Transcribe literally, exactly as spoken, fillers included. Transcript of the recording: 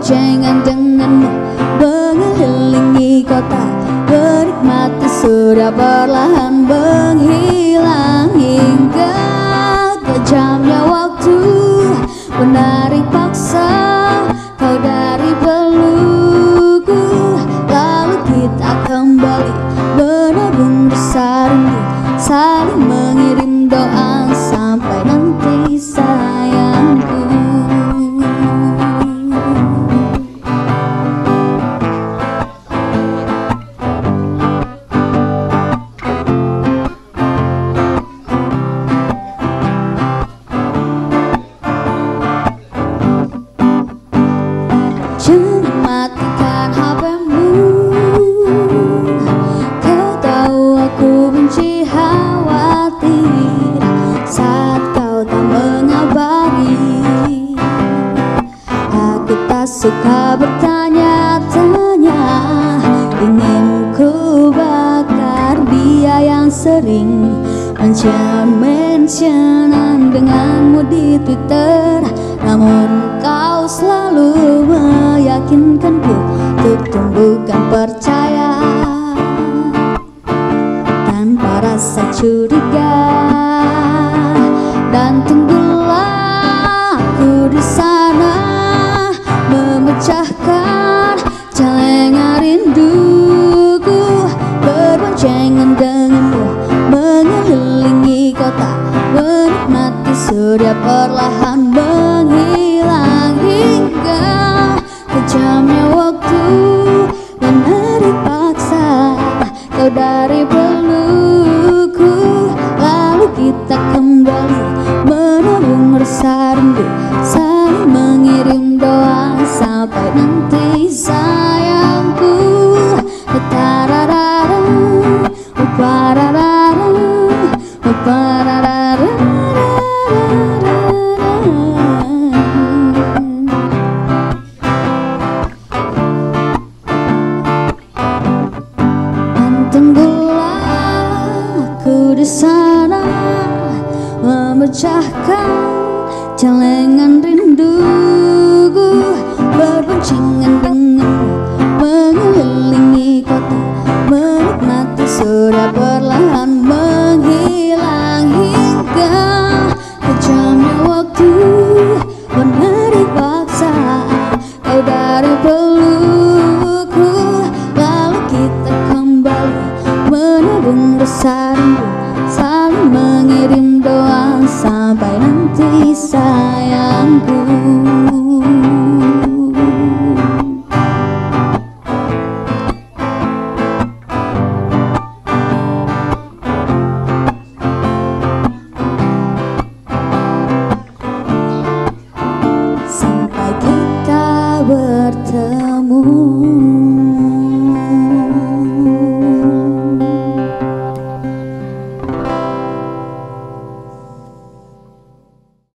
boncengan denganmu, mengelilingi kota, menikmati sudah perlahan menghilang hingga kejamnya waktu menarik paksa kau dari pelukku, lalu kita kembali menabung bersarung, saling mengirim doa sampai nanti sayangku. Suka bertanya-tanya, ingin ku bakar dia yang sering mention-mentionan denganmu di Twitter. Namun kau selalu meyakinkanku untuk tumbuhkan percaya tanpa rasa curiga, dan tunggulah aku di sana memecahkan celengan rinduku, berboncengan denganmu, mengelilingi kota, menikmati surya perlahan.